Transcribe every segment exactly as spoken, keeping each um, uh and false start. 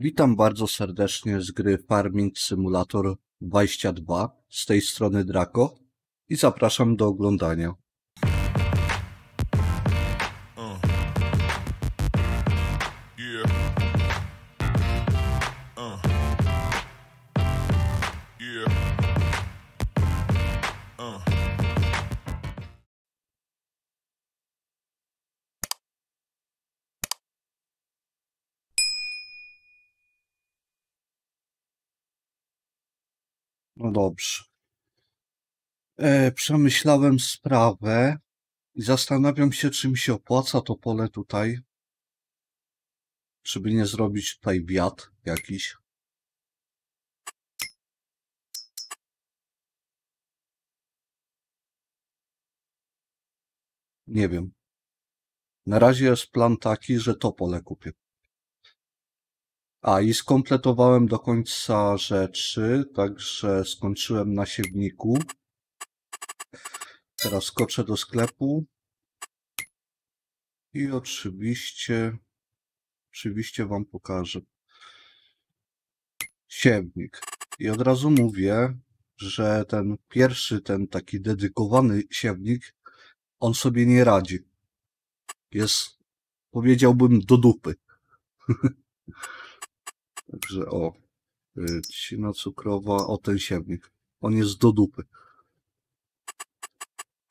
Witam bardzo serdecznie z gry Farming Simulator dwadzieścia dwa, z tej strony Draco i zapraszam do oglądania. No dobrze. E, przemyślałem sprawę i zastanawiam się, czy mi się opłaca to pole tutaj. Czy by nie zrobić tutaj wiatr jakiś. Nie wiem. Na razie jest plan taki, że to pole kupię. A i skompletowałem do końca rzeczy, także skończyłem na siewniku. Teraz skoczę do sklepu. I oczywiście, oczywiście wam pokażę siewnik. I od razu mówię, że ten pierwszy, ten taki dedykowany siewnik, on sobie nie radzi. Jest, powiedziałbym, do dupy. Także o, trzcina cukrowa, o ten siewnik, on jest do dupy.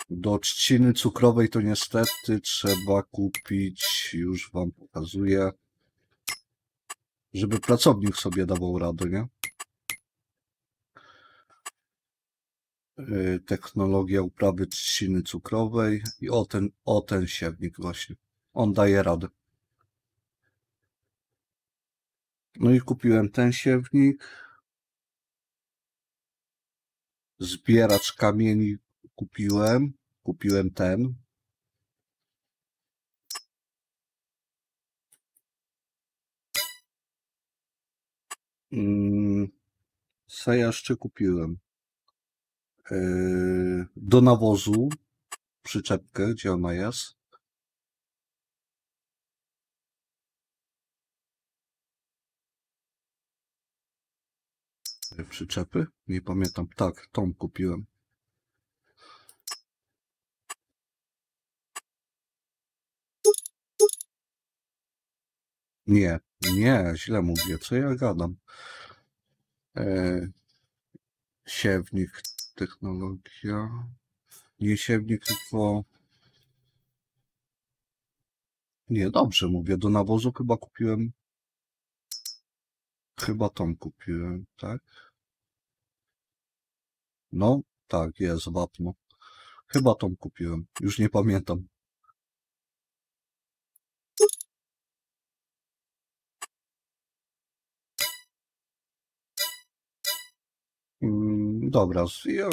Do trzciny cukrowej to niestety trzeba kupić, już wam pokazuję, żeby pracownik sobie dawał radę, nie? Technologia uprawy trzciny cukrowej i o ten, o ten siewnik właśnie, on daje radę. No i kupiłem ten siewnik. Zbieracz kamieni kupiłem. Kupiłem ten. Sejaszczy kupiłem. Do nawozu przyczepkę, gdzie ona jest. Przyczepy? Nie pamiętam. Tak, tą kupiłem. Nie, nie, źle mówię. Co ja gadam? Eee, siewnik, technologia. Nie siewnik, tylko... Nie, dobrze mówię. Do nawozu chyba kupiłem... Chyba tą kupiłem, tak? No, tak, jest wapno. Chyba tą kupiłem, już nie pamiętam. Dobra, ja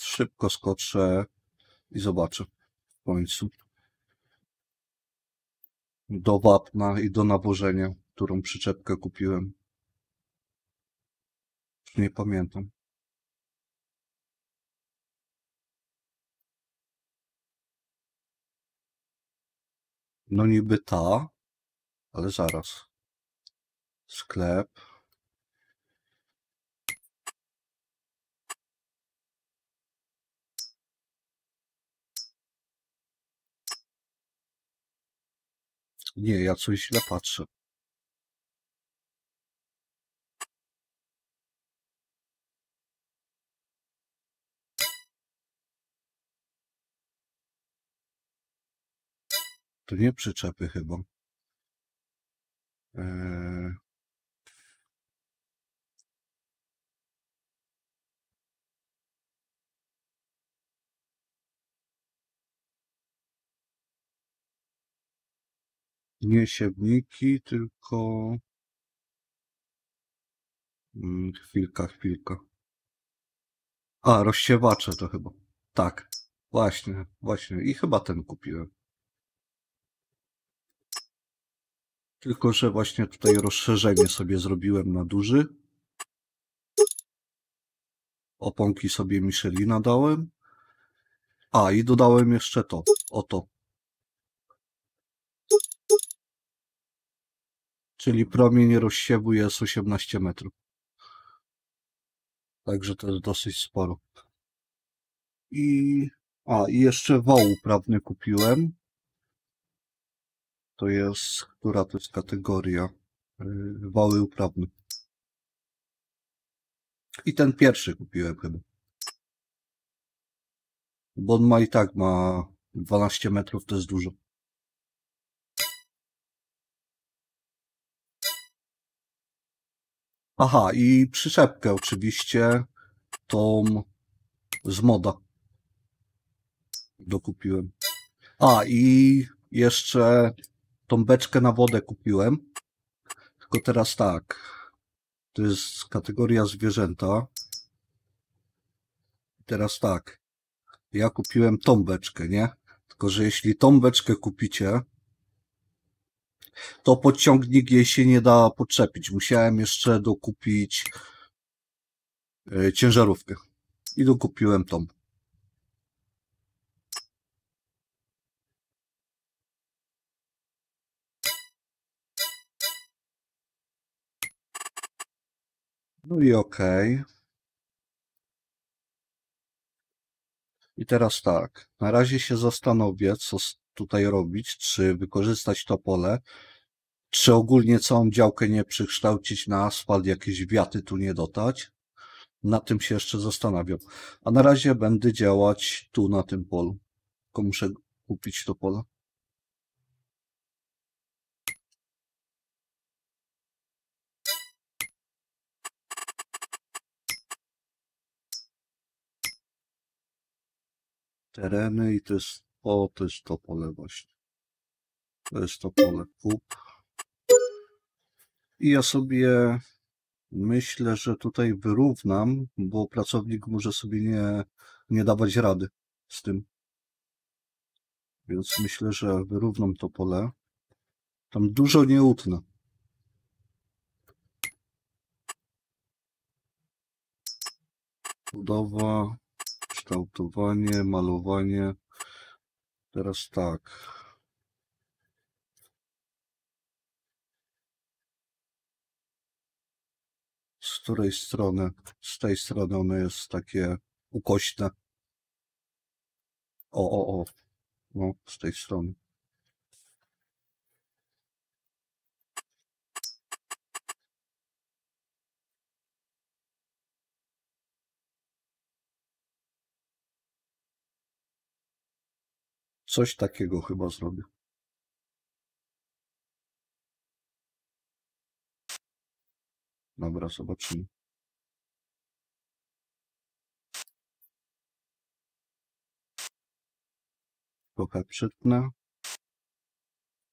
szybko skoczę i zobaczę w końcu. Do wapna i do nawożenia, którą przyczepkę kupiłem. Nie pamiętam. No niby ta, ale zaraz. Sklep. Nie, ja coś źle patrzę. To nie przyczepy chyba. Eee... Nie siewniki, tylko... Hmm, chwilka, chwilka. A, rozsiewacze to chyba. Tak, właśnie, właśnie. I chyba ten kupiłem. Tylko, że właśnie tutaj rozszerzenie sobie zrobiłem na duży. Oponki sobie Michelina dałem. A, i dodałem jeszcze to. Oto. Czyli promień rozsiewu jest osiemnaście metrów. Także to jest dosyć sporo. I, a, i jeszcze woł uprawny kupiłem. To jest, która to jest kategoria? Yy, woły uprawny. I ten pierwszy kupiłem chyba. Bo on ma i tak ma dwanaście metrów, to jest dużo. Aha, i przyczepkę oczywiście, tą z moda dokupiłem. A, i jeszcze tą beczkę na wodę kupiłem. Tylko teraz tak, to jest kategoria zwierzęta. Teraz tak, ja kupiłem tą beczkę, nie? Tylko że jeśli tą beczkę kupicie, to podciągnik jej się nie da podczepić. Musiałem jeszcze dokupić ciężarówkę. I dokupiłem tą. No i okej. Okay. I teraz tak. Na razie się zastanowię, co tutaj robić, czy wykorzystać to pole, czy ogólnie całą działkę nie przekształcić na asfalt, jakieś wiaty tu nie dotać. Na tym się jeszcze zastanawiam. A na razie będę działać tu na tym polu. Tylko muszę kupić to pole. Tereny i to jest, o, to jest to pole właśnie. To jest to pole kup. I ja sobie myślę, że tutaj wyrównam, bo pracownik może sobie nie, nie dawać rady z tym. Więc myślę, że wyrównam to pole. Tam dużo nie utnę. Budowa, kształtowanie, malowanie. Teraz tak. Z której strony? Z tej strony ono jest takie ukośne. O, o, o. No, z tej strony. Coś takiego chyba zrobię. Dobra, zobaczymy. Trochę przytnę.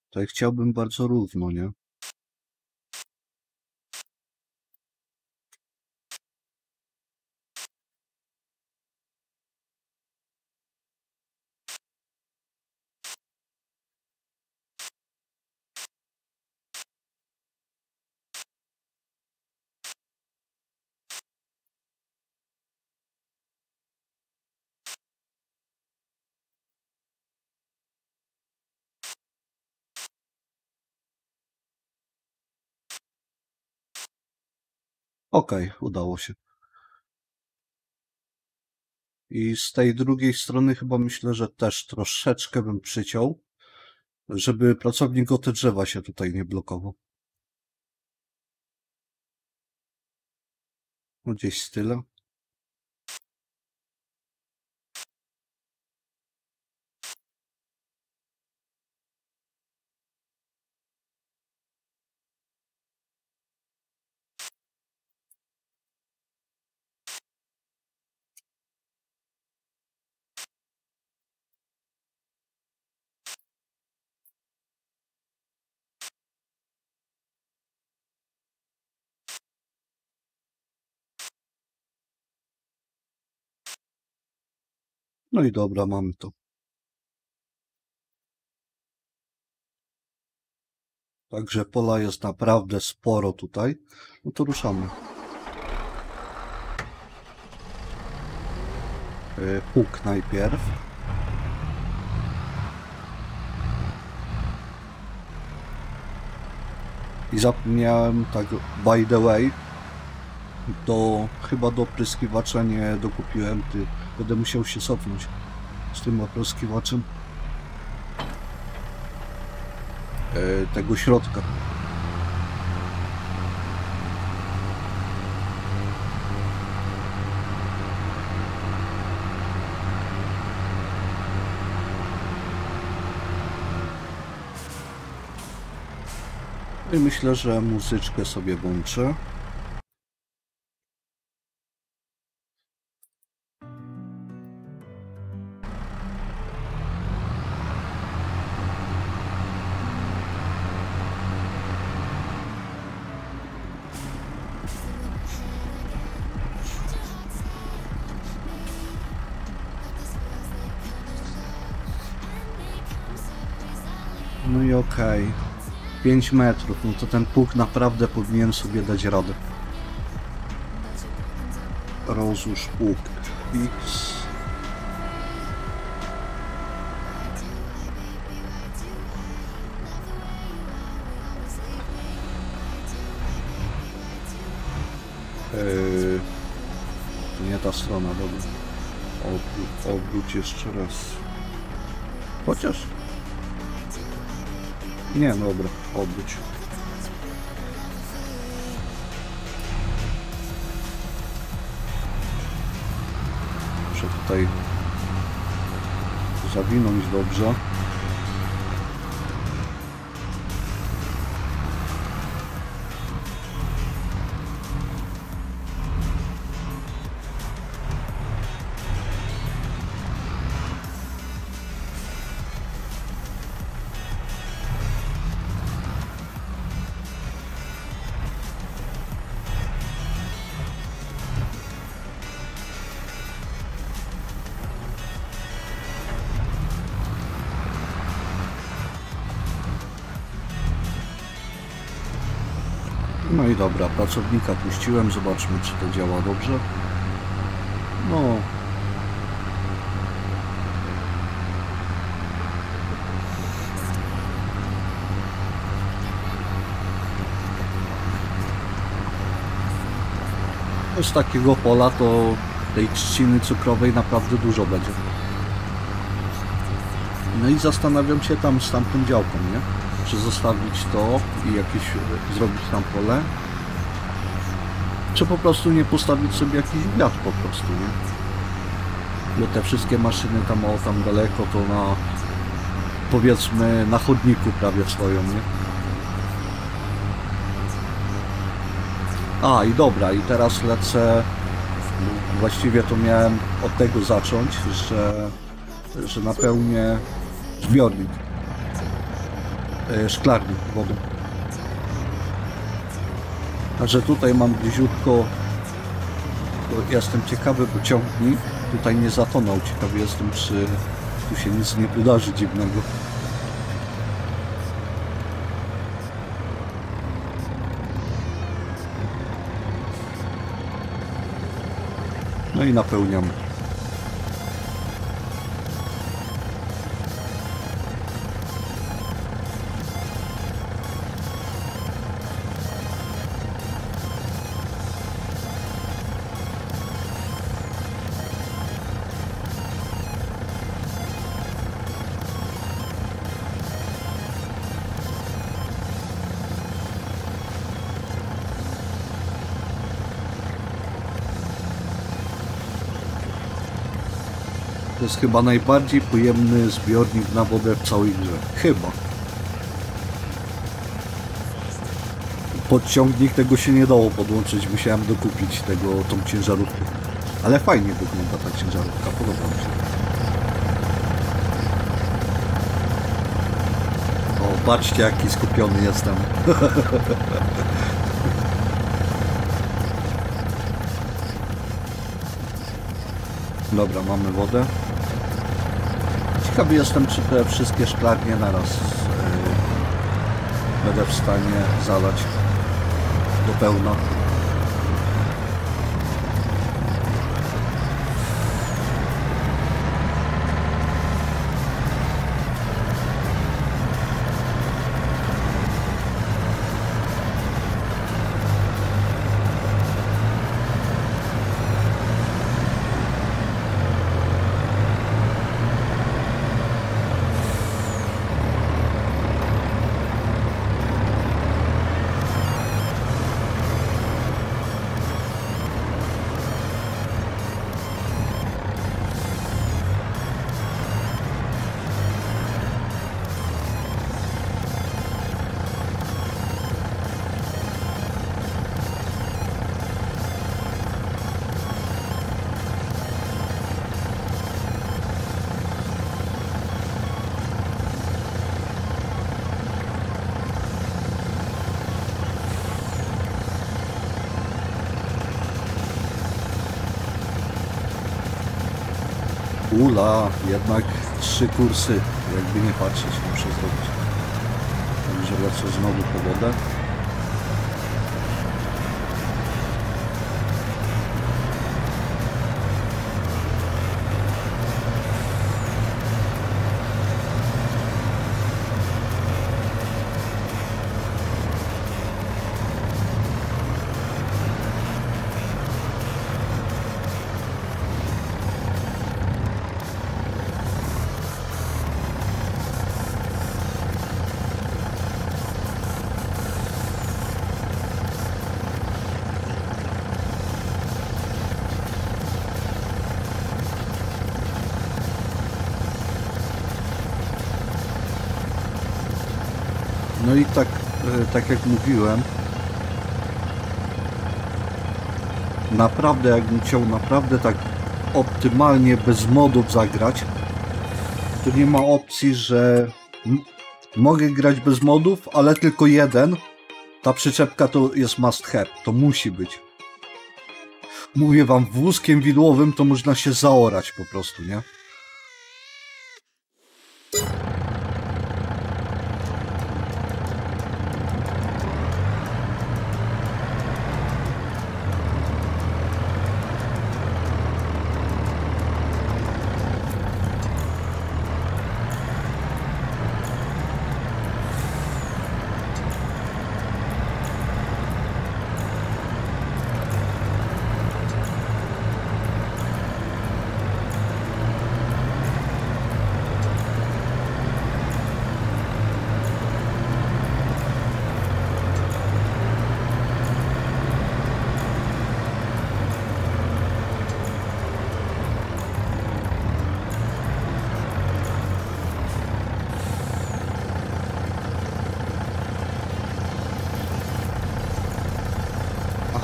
Tutaj chciałbym bardzo równo, nie? Okej, okay, udało się. I z tej drugiej strony chyba myślę, że też troszeczkę bym przyciął, żeby pracownik o te drzewa się tutaj nie blokował. No gdzieś z tyłu. No i dobra, mamy to. Także pola jest naprawdę sporo tutaj. No to ruszamy. Pług najpierw. i zapomniałem, tak by the way, to chyba do opryskiwacza nie dokupiłem, ty, będę musiał się cofnąć z tym opryskiwaczem e, tego środka. I myślę, że muzyczkę sobie włączę. No i okej. Okay. pięć metrów, no to ten pług naprawdę powinien sobie dać radę. Rozłóż pług X. Yy, to nie ta strona, dobra. Obró- obróć jeszcze raz. Chociaż... Nie, dobra, obróć. Muszę tutaj zawinąć dobrze. No i dobra, pracownika puściłem, zobaczmy, czy to działa dobrze. No. Z takiego pola to tej trzciny cukrowej naprawdę dużo będzie. No i zastanawiam się tam z tamtym działką, nie? Czy zostawić to i jakieś zrobić tam pole, czy po prostu nie postawić sobie jakiś wiatr po prostu, nie? Bo te wszystkie maszyny tam o tam daleko to na, powiedzmy, na chodniku prawie stoją, nie? A i dobra, i teraz lecę, właściwie to miałem od tego zacząć, że, że napełnię zbiornik. Szklarni wody. Także tutaj mam bliziutko, jestem ciekawy, bo ciągnik tutaj nie zatonął. Ciekawy jestem, czy tu się nic nie wydarzy dziwnego. No i napełniam. To jest chyba najbardziej pojemny zbiornik na wodę w całej grze. Chyba. Podciągnik tego się nie dało podłączyć, musiałem dokupić tego, tą ciężarówkę. Ale fajnie wygląda ta ciężarówka, podoba mi się. O, patrzcie, jaki skupiony jestem. Dobra, mamy wodę. Ciekawy jestem, czy te wszystkie szklarnie naraz yy, będę w stanie zalać do pełna. Ula, jednak trzy kursy, jakby nie patrzeć, muszę zrobić. Także lecę znowu po wodę. No i tak, tak jak mówiłem, naprawdę jakbym chciał naprawdę tak optymalnie bez modów zagrać, to nie ma opcji, że mogę grać bez modów, ale tylko jeden. Ta przyczepka to jest must have, to musi być. Mówię wam, wózkiem widłowym to można się zaorać po prostu, nie?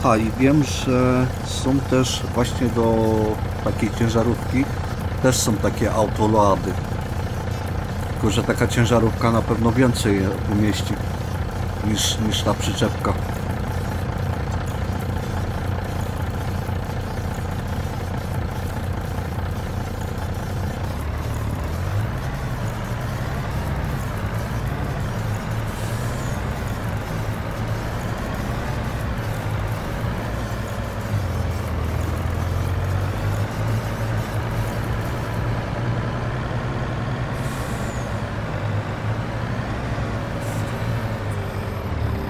Aha, i wiem, że są też właśnie do takiej ciężarówki, też są takie autoloady. Tylko że taka ciężarówka na pewno więcej umieści niż, niż ta przyczepka.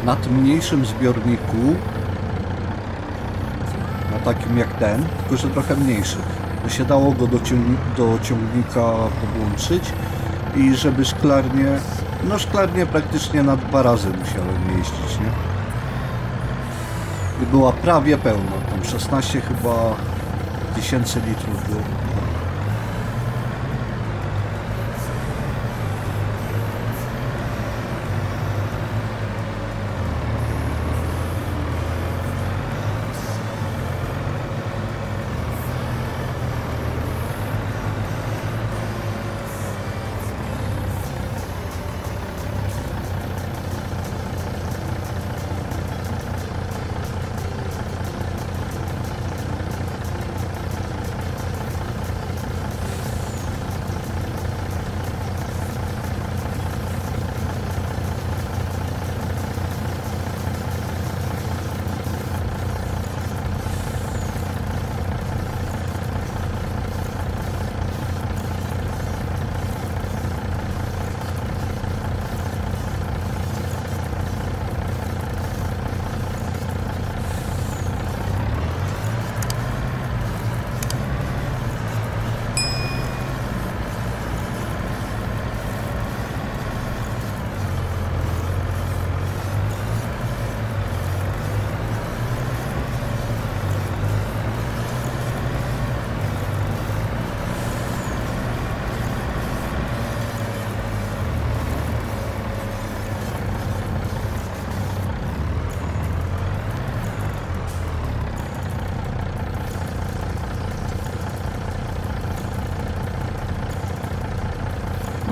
Na tym mniejszym zbiorniku, na takim jak ten, tylko że trochę mniejszy, by się dało go do, ciągni do ciągnika podłączyć i żeby szklarnie, no szklarnie praktycznie na dwa razy musiałem jeździć, nie? I była prawie pełna, tam szesnaście chyba tysięcy litrów było.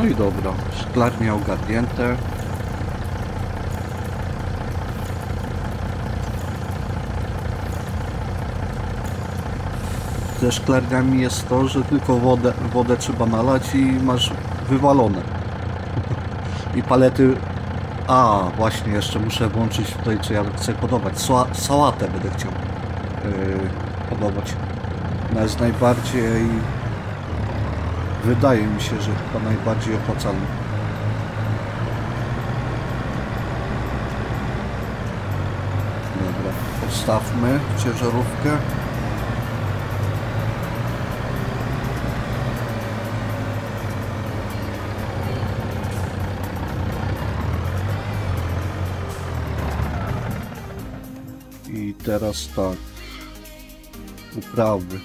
No i dobra, szklarnie ogarnięte. ze szklarniami jest to, że tylko wodę, wodę trzeba nalać i masz wywalone. I palety... A, właśnie, jeszcze muszę włączyć tutaj, czy ja chcę podobać. Sa sałatę będę chciał yy, podobać. Ona jest najbardziej... Wydaje mi się, że chyba najbardziej opłacalna. Dobra, postawmy ciężarówkę. I teraz tak, uprawy.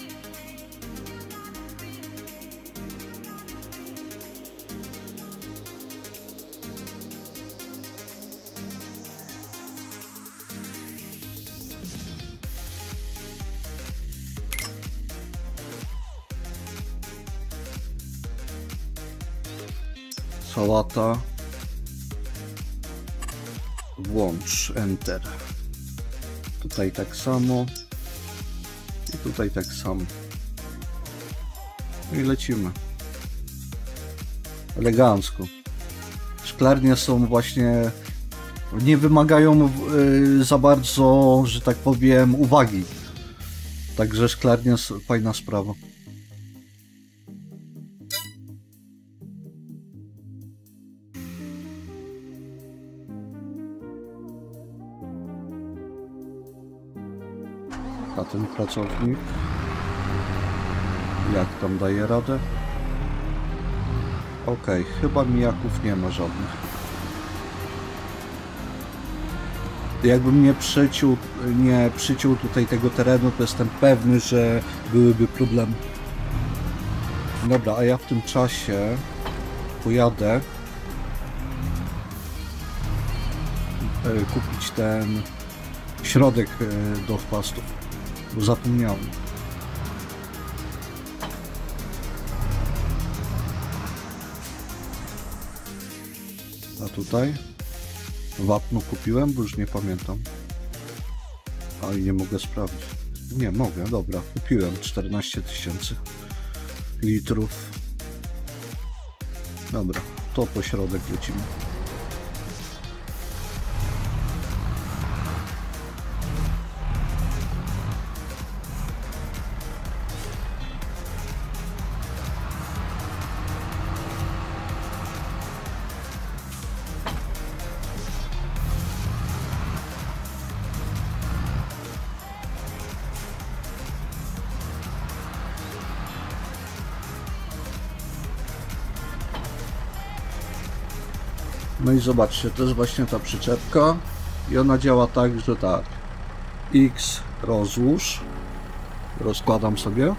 Sałata. Włącz, enter. Tutaj tak samo i tutaj tak samo i lecimy elegancko. Szklarnie są właśnie, nie wymagają yy, za bardzo, że tak powiem, uwagi, także szklarnia, fajna sprawa. A ten pracownik, jak tam daje radę? Ok, chyba mijaków nie ma żadnych. Jakbym nie przyciął, nie przyciął tutaj tego terenu, to jestem pewny, że byłyby problemy. Dobra, a ja w tym czasie pojadę kupić ten środek do chwastów. Bo zapomniałem. A tutaj wapno kupiłem, bo już nie pamiętam. A i nie mogę sprawdzić. Nie mogę, dobra. Kupiłem czternaście tysięcy litrów. Dobra, to po środek lecimy. No i zobaczcie, to jest właśnie ta przyczepka i ona działa tak, że tak, X rozłóż, rozkładam sobie,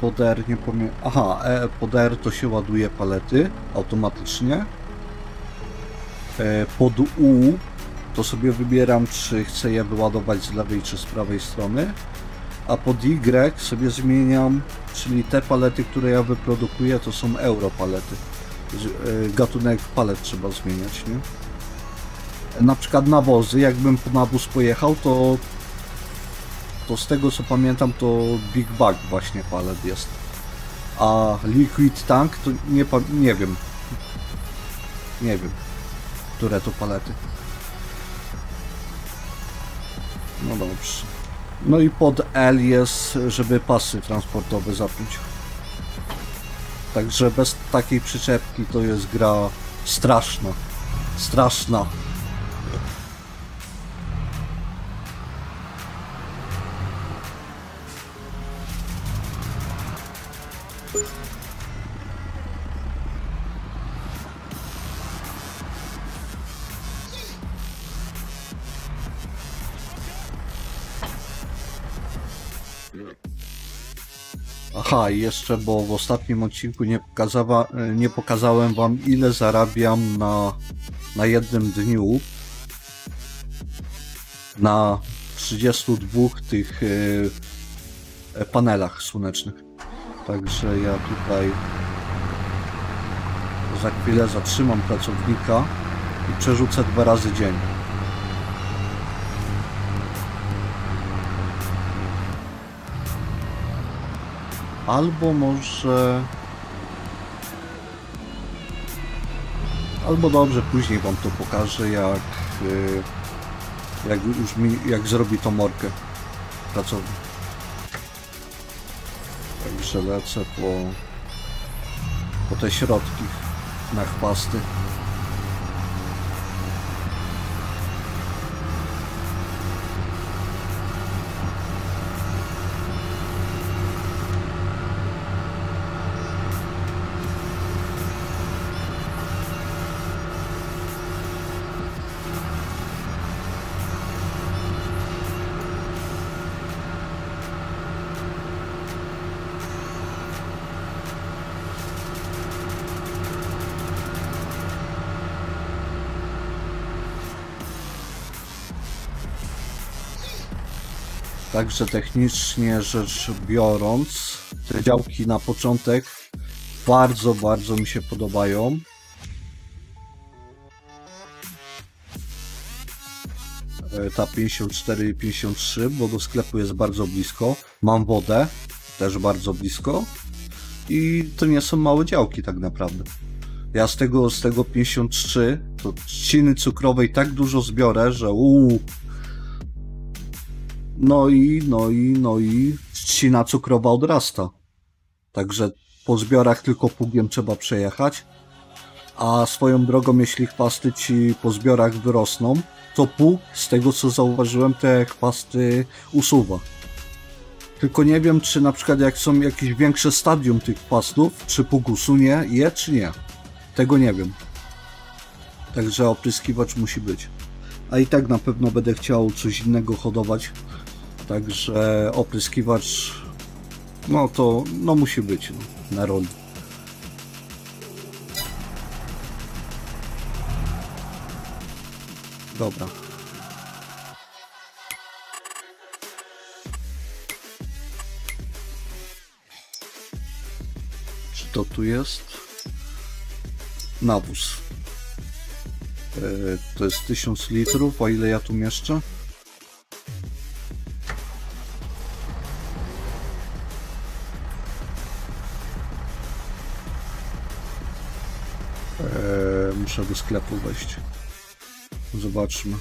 pod R nie pamiętam, aha, e, pod R to się ładuje palety automatycznie, e, pod U to sobie wybieram, czy chcę je wyładować z lewej czy z prawej strony, a pod Y sobie zmieniam, czyli te palety, które ja wyprodukuję, to są europalety. Gatunek palet trzeba zmieniać, nie? Na przykład nawozy, jakbym po nawóz pojechał, to, to z tego co pamiętam, to Big Bag właśnie palet jest. A Liquid Tank to nie, nie wiem. Nie wiem, które to palety. No dobrze. No i pod L jest, żeby pasy transportowe zapiąć. Także bez takiej przyczepki to jest gra straszna. Straszna. Aha, i jeszcze, bo w ostatnim odcinku nie, pokazawa, nie pokazałem wam, ile zarabiam na, na jednym dniu na trzydziestu dwóch tych yy, panelach słonecznych. Także ja tutaj za chwilę zatrzymam pracownika i przerzucę dwa razy dziennie. Albo może... Albo dobrze, później wam to pokażę, jak, jak, już mi, jak zrobi tą morkę pracownik. Także lecę po, po te środki na chwasty. Także technicznie rzecz biorąc, te działki na początek bardzo, bardzo mi się podobają. Ta pięćdziesiąt cztery i pięćdziesiąt trzy, bo do sklepu jest bardzo blisko. Mam wodę, też bardzo blisko. I to nie są małe działki tak naprawdę. Ja z tego, z tego pięćdziesiąt trzy, to trzciny cukrowej tak dużo zbiorę, że uuu. No i, no i, no i trzcina cukrowa odrasta. Także po zbiorach tylko pługiem trzeba przejechać. A swoją drogą, jeśli chwasty ci po zbiorach wyrosną, to pół z tego, co zauważyłem, te chwasty usuwa. Tylko nie wiem, czy na przykład jak są jakieś większe stadium tych chwastów, czy pług usunie je, czy nie. Tego nie wiem. Także opryskiwacz musi być. A i tak na pewno będę chciał coś innego hodować. Także opryskiwacz, no to no musi być no, na roli. Dobra. Czy to tu jest? Nawóz. Yy, to jest tysiąc litrów, a ile ja tu mieszczę? Muszę do sklepu wejść. Zobaczmy,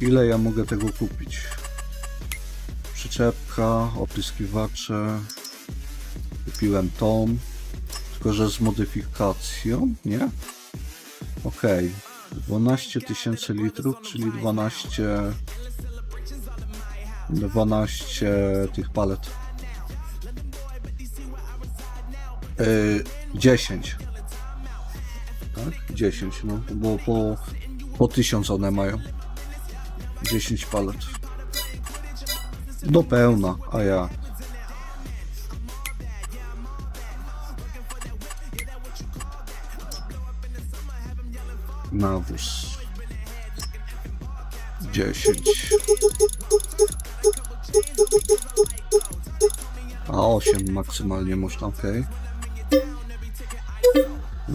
ile ja mogę tego kupić. Przyczepka, opryskiwacze. Kupiłem tą. Tylko że z modyfikacją, nie? Ok. dwanaście tysięcy litrów, czyli dwanaście... dwanaście tych palet. Yy, dziesięć. Tak? dziesięć, no, bo po, po tysiąc one mają. dziesięć palet. Do pełna, a ja. Nawóz. dziesięć. A osiem maksymalnie można, ok.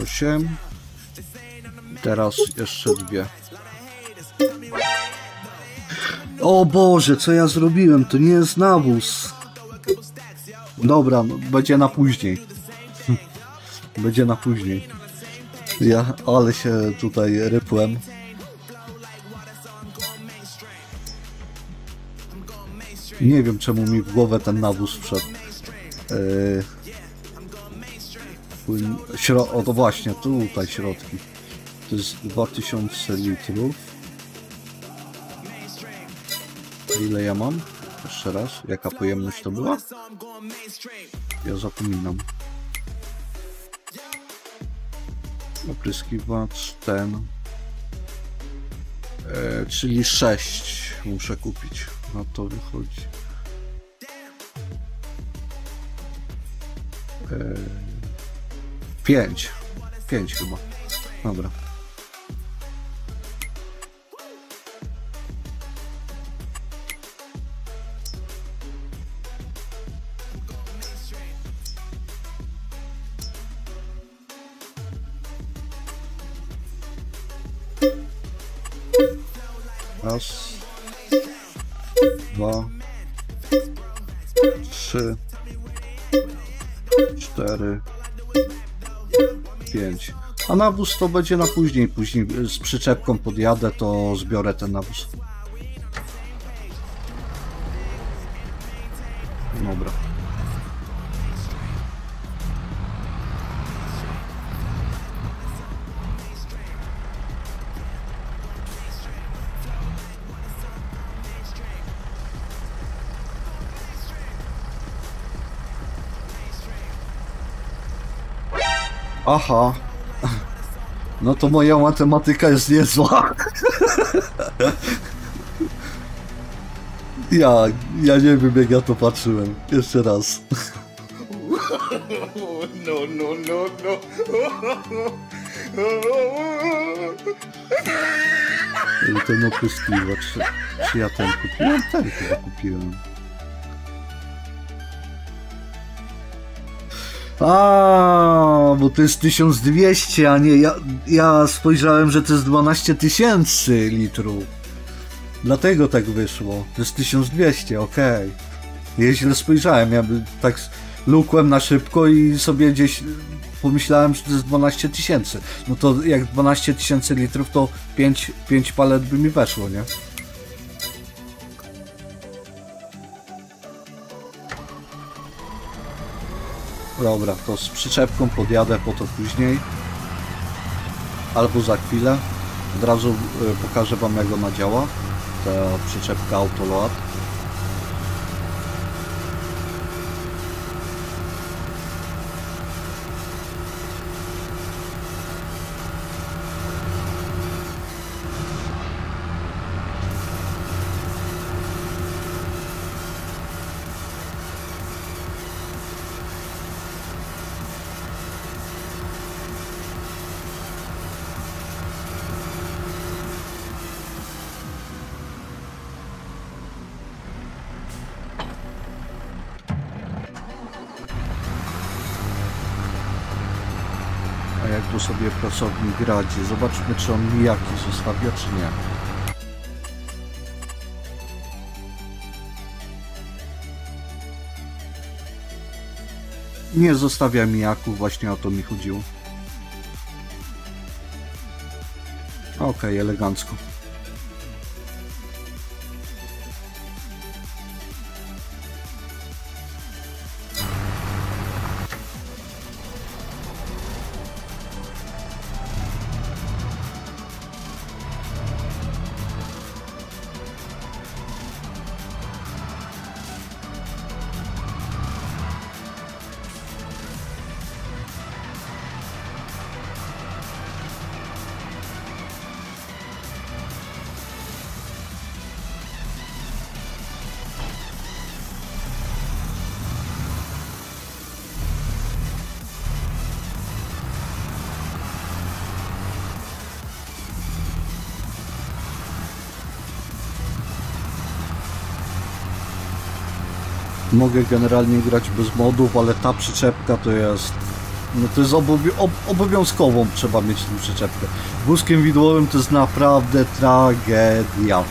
osiem. Teraz jeszcze dwie. O Boże, co ja zrobiłem? To nie jest nawóz. Dobra, no, będzie na później. Będzie na później. Ja, ale się tutaj rypłem. Nie wiem, czemu mi w głowę ten nawóz wszedł. Yy... Śro... O, to właśnie, tutaj środki. To jest dwa tysiące litrów. Ile ja mam? Jeszcze raz. Jaka pojemność to była? Ja zapominam. Opryskiwacz ten. E, czyli sześć muszę kupić. Na to wychodzi. E, pięć. pięć chyba. Dobra. Raz, dwa, trzy, cztery, pięć. A nawóz to będzie na później. Później z przyczepką podjadę, to zbiorę ten nawóz. Dobra. Aha. No to moja matematyka jest niezła. Ja, ja nie wiem, jak ja to patrzyłem. Jeszcze raz. No, no, no, no. Ten opryskiwacz. Czy ja ten kupiłem? Tak, ja kupiłem. A, bo to jest tysiąc dwieście, a nie, ja, ja spojrzałem, że to jest dwanaście tysięcy litrów. Dlatego tak wyszło. To jest tysiąc dwieście, okej. Okay. Ja źle spojrzałem, ja by tak lukłem na szybko i sobie gdzieś pomyślałem, że to jest dwanaście tysięcy. No to jak dwanaście tysięcy litrów, to pięć, pięć palet by mi weszło, nie? Dobra, to z przyczepką podjadę po to później. Albo za chwilę. Od razu pokażę wam, jak ona działa. Ta przyczepka Autoload. Tu sobie pracownik radzi. Zobaczmy, czy on nijaki zostawia, czy nie. Nie zostawia mijaków, właśnie o to mi chodziło. Okej, elegancko. Mogę generalnie grać bez modów, ale ta przyczepka to jest... No to jest obowią ob obowiązkową trzeba mieć tę przyczepkę. Wózkiem widłowym to jest naprawdę tragedia.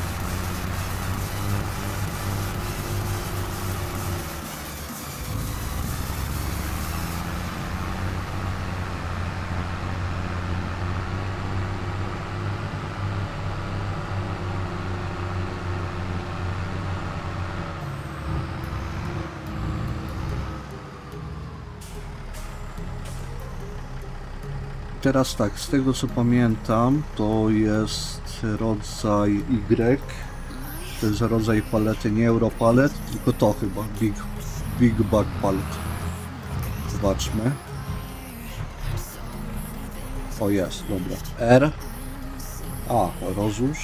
Teraz tak, z tego co pamiętam, to jest rodzaj Y, to jest rodzaj palety, nie Europalet, tylko to chyba, Big, Big Bag palet. Zobaczmy. O jest, dobra. R. A, rozłóż.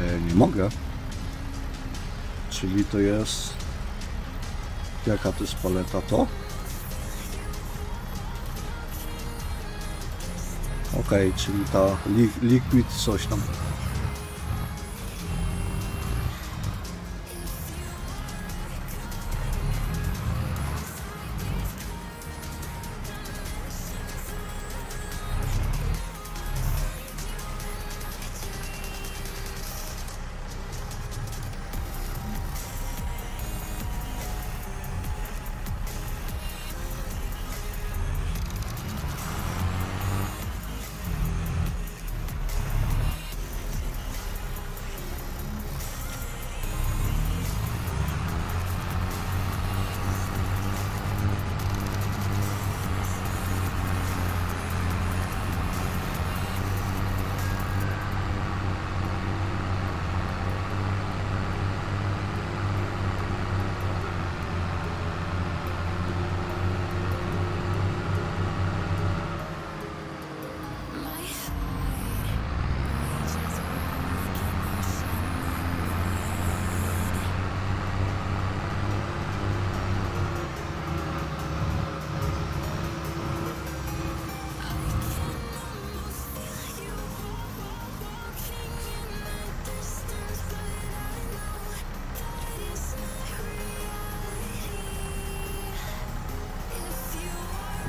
E, nie mogę. Czyli to jest... Jaka to jest paleta? To? Okej, czyli ta li liquid coś tam.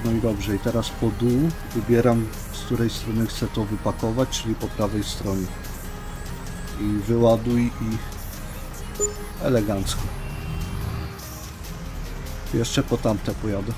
No i dobrze, i teraz po dół wybieram, z której strony chcę to wypakować, czyli po prawej stronie. I wyładuj i elegancko. Jeszcze po tamte pojadę.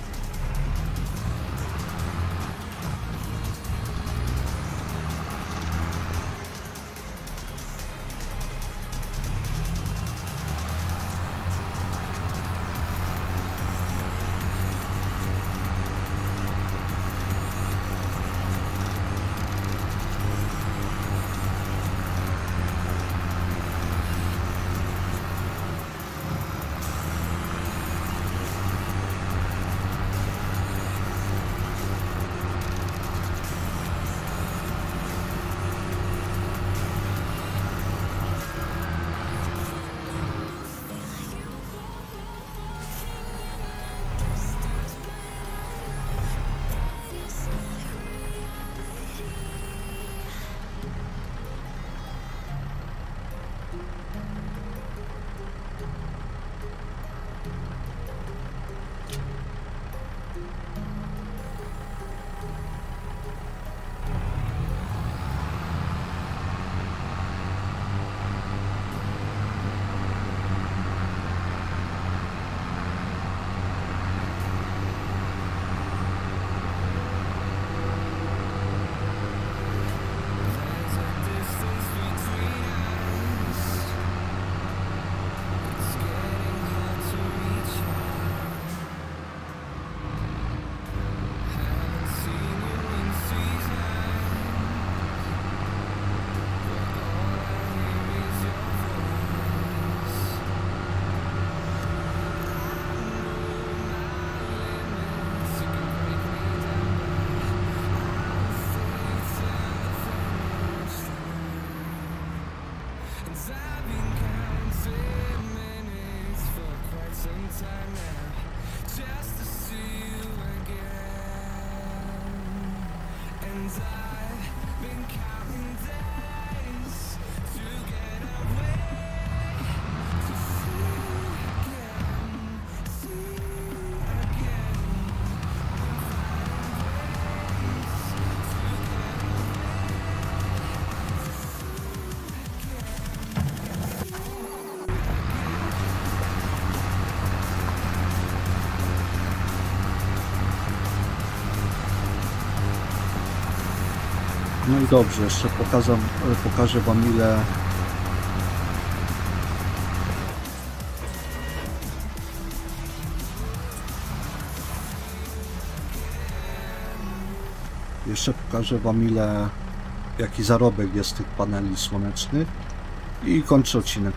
No i dobrze, jeszcze pokażę, pokażę Wam ile... Jeszcze pokażę Wam ile... jaki zarobek jest tych paneli słonecznych i kończę odcinek.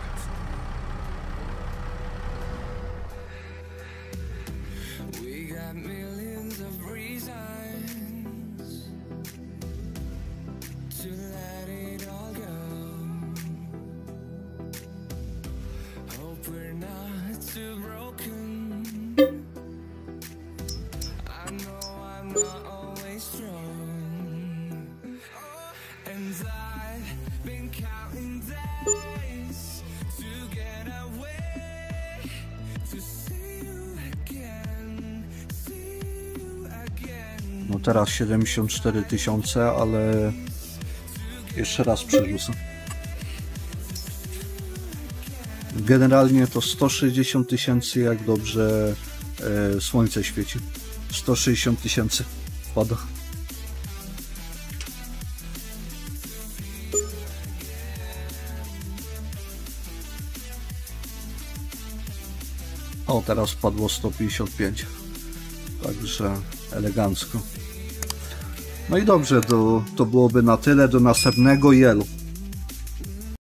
No teraz siedemdziesiąt cztery tysiące, ale jeszcze raz przerzucę. Generalnie to sto sześćdziesiąt tysięcy, jak dobrze e, słońce świeci. sto sześćdziesiąt tysięcy wpada. O, teraz padło sto pięćdziesiąt pięć. Także elegancko. No i dobrze, to, to byłoby na tyle. Do następnego jelu.